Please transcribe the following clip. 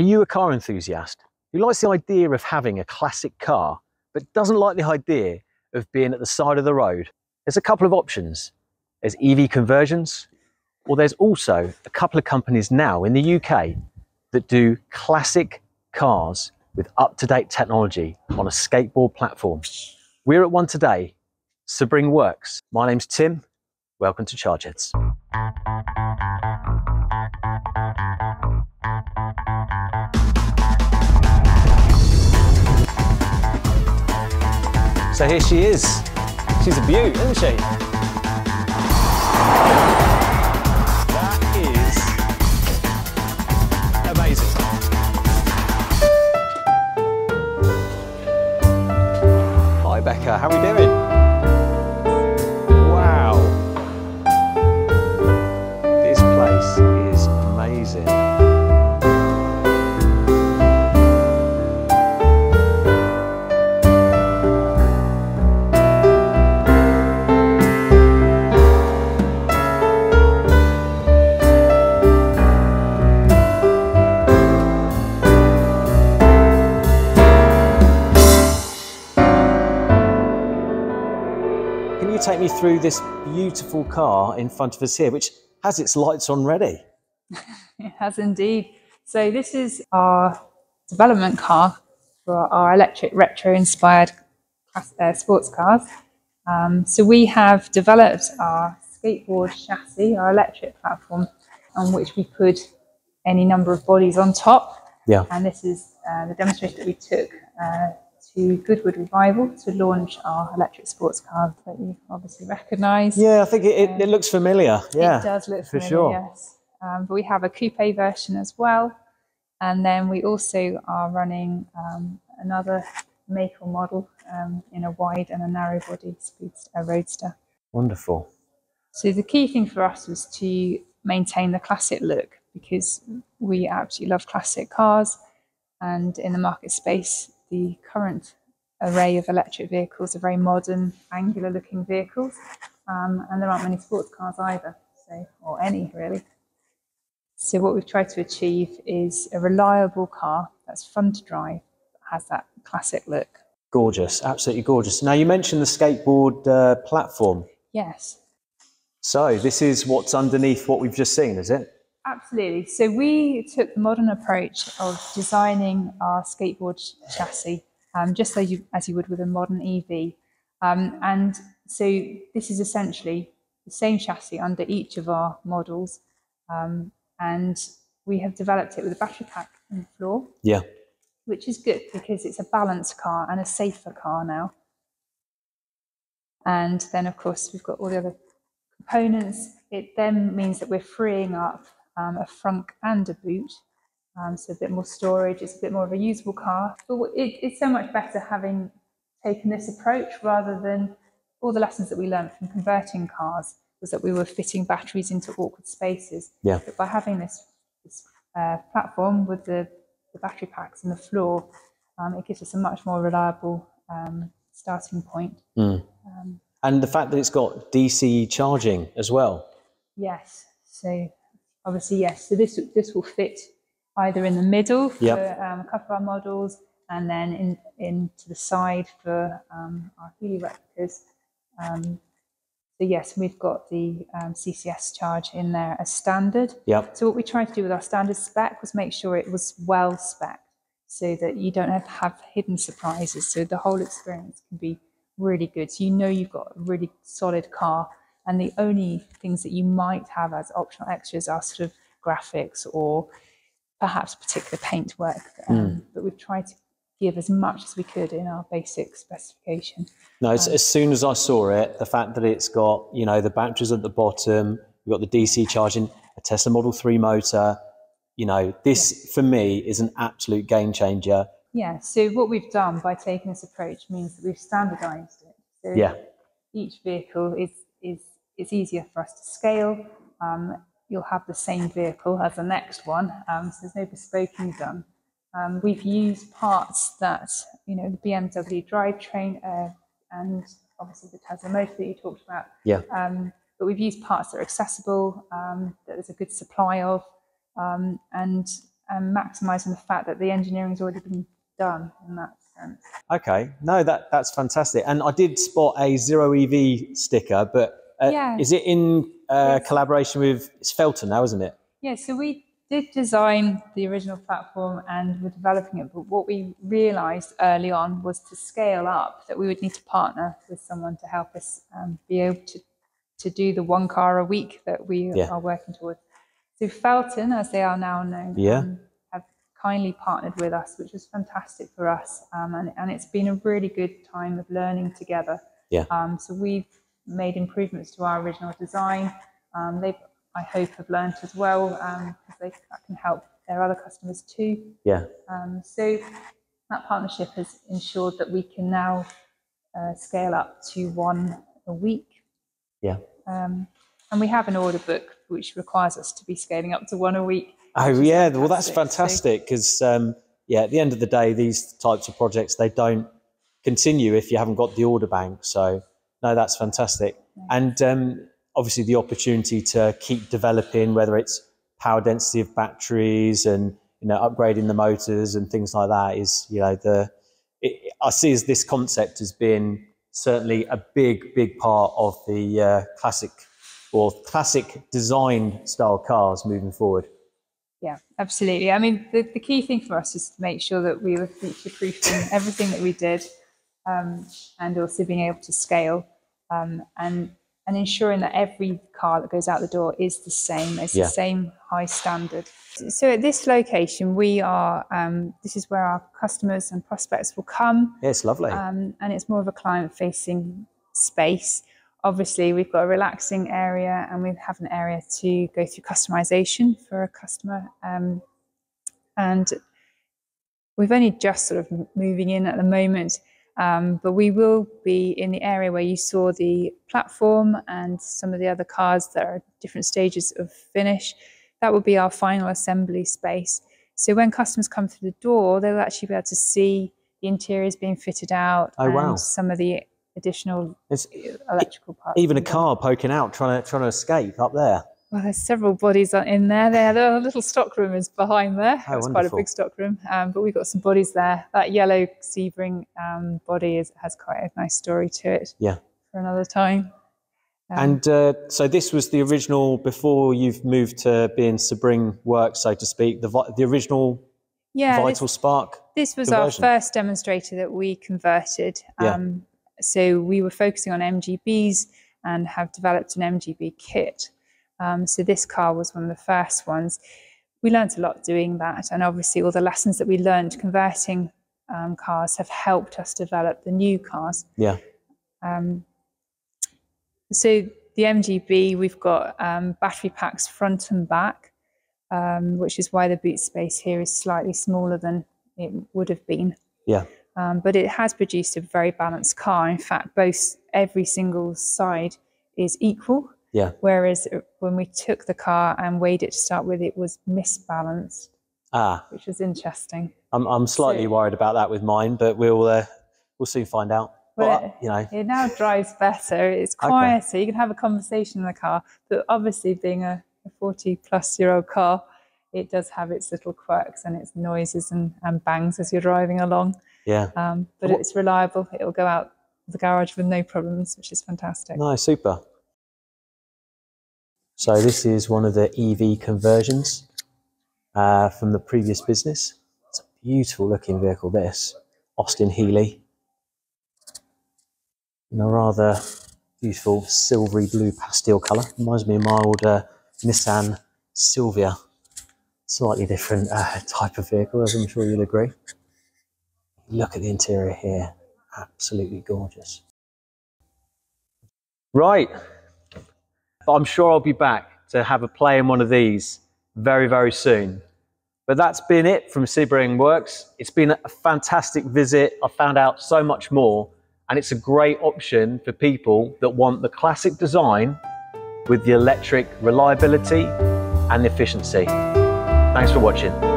Are you a car enthusiast who likes the idea of having a classic car, but doesn't like the idea of being at the side of the road? There's a couple of options. There's EV conversions, or there's also a couple of companies now in the UK that do classic cars with up-to-date technology on a skateboard platform. We're at one today, Sebring Works. My name's Tim. Welcome to Chargeheads. So here she is. She's a beaut, isn't she? That is amazing. Hi Becca, how are we doing? Wow. This place is amazing. Take me through this beautiful car in front of us here, which has its lights on ready. It has indeed. So this is our development car for our electric retro-inspired sports cars. So we have developed our skateboard chassis, our electric platform, on which we put any number of bodies on top. Yeah. And this is the demonstration that we took to Goodwood Revival to launch our electric sports car that you obviously recognise. Yeah, I think it looks familiar. Yeah, it does look familiar, for sure. Yes. But we have a coupe version as well. And then we also are running another make or model in a wide and a narrow body roadster. Wonderful. So the key thing for us was to maintain the classic look, because we absolutely love classic cars, and in the market space the current array of electric vehicles are very modern, angular-looking vehicles, and there aren't many sports cars either, so, or any really. So what we've tried to achieve is a reliable car that's fun to drive, that has that classic look. Gorgeous, absolutely gorgeous. Now you mentioned the skateboard platform. Yes. So this is what's underneath what we've just seen, is it? Absolutely. So we took the modern approach of designing our skateboard chassis, just as you would with a modern EV. And so this is essentially the same chassis under each of our models. And we have developed it with a battery pack in the floor. Yeah. Which is good because it's a balanced car and a safer car now. And then, of course, we've got all the other components. It then means that we're freeing up a frunk and a boot, so a bit more storage. It's a bit more of a usable car, but it's so much better having taken this approach rather than all the lessons that we learned from converting cars was that we were fitting batteries into awkward spaces. Yeah. But by having this platform with the battery packs in the floor, it gives us a much more reliable starting point. Mm. And the fact that it's got DC charging as well. Yes. So. Obviously, yes. So this will fit either in the middle for a couple of our models, and then in to the side for our Healyreplicas. So yes, we've got the CCS charge in there as standard. Yep. So what we tried to do with our standard spec was make sure it was well spec'd, so that you don't have hidden surprises. So the whole experience can be really good. So you know you've got a really solid car. And the only things that you might have as optional extras are sort of graphics or perhaps particular paintwork. But we've tried to give as much as we could in our basic specification. No, it's, as soon as I saw it, the fact that it's got, you know, the batteries at the bottom, we've got the DC charging, a Tesla Model 3 motor, you know, this for me is an absolute game changer. Yeah, so what we've done by taking this approach means that we've standardised it. So each vehicle is it's easier for us to scale. You'll have the same vehicle as the next one, so there's no bespoking done. We've used parts that, you know, the BMW drivetrain and obviously the Tesla motor that you talked about. Yeah. But we've used parts that are accessible, that there's a good supply of, and maximising the fact that the engineering's already been done in that sense. Okay, no, that's fantastic. And I did spot a Zero EV sticker, but is it in collaboration with Felton now, isn't it? Yeah, so we did design the original platform and we're developing it, but what we realised early on was to scale up that we would need to partner with someone to help us be able to do the one car a week that we are working towards. So Felton, as they are now known, have kindly partnered with us, which was fantastic for us. And it's been a really good time of learning together. Yeah. So we've made improvements to our original design. They've, I hope, have learned as well, because that can help their other customers too. Yeah. So that partnership has ensured that we can now scale up to one a week. Yeah. And we have an order book which requires us to be scaling up to one a week. Oh yeah, well that's fantastic, because at the end of the day, these types of projects, they don't continue if you haven't got the order bank. So no, that's fantastic. Yeah. And obviously the opportunity to keep developing, whether it's power density of batteries and upgrading the motors and things like that, is I see as this concept as being certainly a big part of the classic design style cars moving forward. Yeah, absolutely. I mean, the key thing for us is to make sure that we were future-proofing everything that we did, and also being able to scale, and ensuring that every car that goes out the door is the same, the same high standard. So at this location, we are, this is where our customers and prospects will come. Yeah, it's lovely. And it's more of a client-facing space. Obviously, we've got a relaxing area and we have an area to go through customization for a customer. And we've only just sort of moving in at the moment, but we will be in the area where you saw the platform and some of the other cars that are at different stages of finish. That will be our final assembly space. So when customers come through the door, they'll actually be able to see the interiors being fitted out. Oh, and wow. Some of the additional electrical parts. Even a car poking out, trying to escape up there. Well, there's several bodies in there. There are little stock room is behind there. Oh, it's quite a big stock room, but we've got some bodies there. That yellow Sebring body has quite a nice story to it. Yeah. For another time. And so this was the original before you've moved to being Sebring Works, so to speak. The original. Yeah, Vital Spark. This was conversion. Our first demonstrator that we converted. So we were focusing on MGBs and have developed an MGB kit. So this car was one of the first ones. We learned a lot doing that. And obviously all the lessons that we learned converting cars have helped us develop the new cars. Yeah. So the MGB, we've got battery packs front and back, which is why the boot space here is slightly smaller than it would have been. Yeah. But it has produced a very balanced car. In fact, every single side is equal. Yeah. Whereas when we took the car and weighed it to start with, it was misbalanced. Ah. Which was interesting. I'm slightly worried about that with mine, but we'll soon find out. Well, it now drives better. It's quieter. Okay. You can have a conversation in the car. But obviously, being a 40-plus-year-old car, it does have its little quirks and its noises and bangs as you're driving along. Yeah. But it's reliable. It'll go out the garage with no problems, which is fantastic. No, super. So this is one of the EV conversions from the previous business. It's a beautiful looking vehicle, this. Austin Healey. In a rather beautiful silvery blue pastel colour. Reminds me of my old Nissan Silvia. Slightly different type of vehicle, as I'm sure you'll agree. Look at the interior here, absolutely gorgeous. Right, I'm sure I'll be back to have a play in one of these very, very soon. But that's been it from Sebring Works. It's been a fantastic visit. I found out so much more, and it's a great option for people that want the classic design with the electric reliability and efficiency. Thanks for watching.